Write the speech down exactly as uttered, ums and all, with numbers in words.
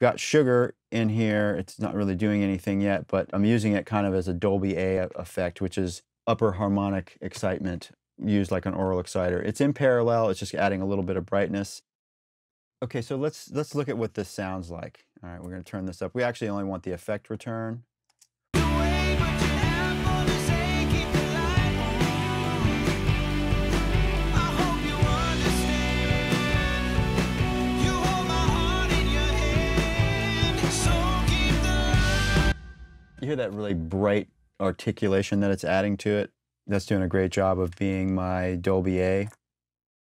got Sugar in here. It's not really doing anything yet, but I'm using it kind of as a Dolby A effect, which is upper harmonic excitement used like an oral exciter. It's in parallel, it's just adding a little bit of brightness. Okay, so let's let's look at what this sounds like. All right, we're gonna turn this up. We actually only want the effect return. You hear that really bright articulation that it's adding to it? That's doing a great job of being my Dolby A.